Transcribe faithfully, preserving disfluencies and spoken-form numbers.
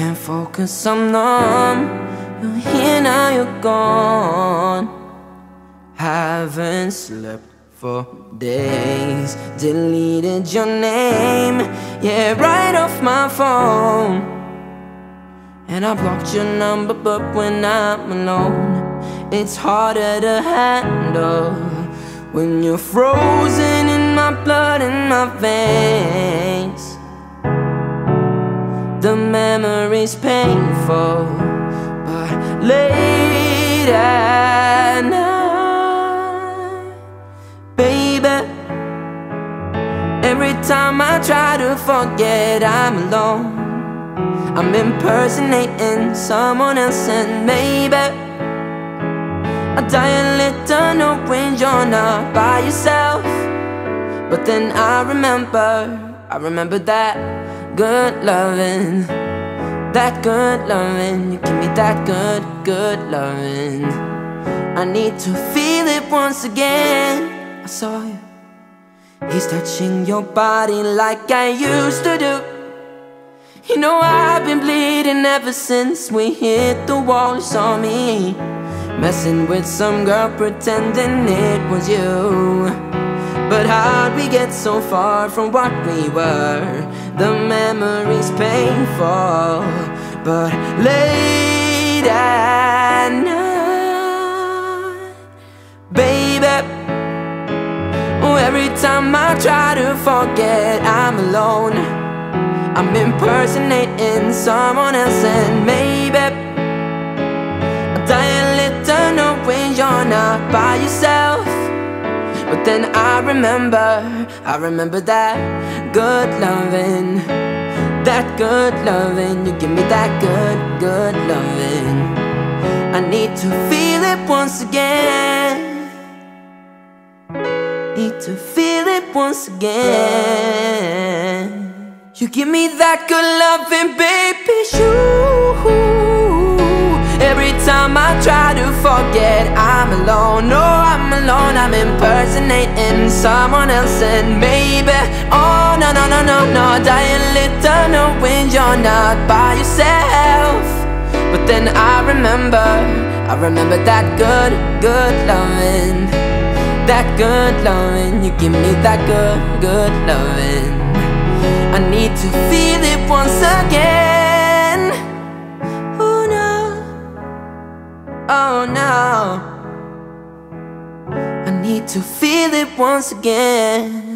can't focus, I'm numb. You're here now, you're gone. Haven't slept for days. Deleted your name, yeah, right off my phone. And I blocked your number, but when I'm alone, it's harder to handle when you're frozen in my blood, in my veins. The memory's painful, but late at night, baby, every time I try to forget, I'm alone. I'm impersonating someone else, and maybe I die a little knowing you're not by yourself. But then I remember, I remember that good lovin', that good lovin', you give me that good, good lovin'. I need to feel it once again. I saw you, he's touching your body like I used to do. You know I've been bleeding ever since we hit the wall. You saw me messing with some girl, pretending it was you. But how'd we get so far from what we were? The memory's painful, but late at night, baby, oh, every time I try to forget, I'm alone. I'm impersonating someone else, and maybe I die a little knowing you're not by yourself. But then I remember, I remember that good lovin', that good lovin', you give me that good, good lovin'. I need to feel it once again, need to feel it once again. You give me that good lovin', baby, you. Every time I try to forget, I'm alone, no, I'm alone, I'm impersonating someone else, and maybe, oh, no, no, no, no, no, dying little knowing you're not by yourself. But then I remember, I remember that good, good lovin', that good lovin', you give me that good, good lovin'. I need to feel it once again. Oh no, I need to feel it once again.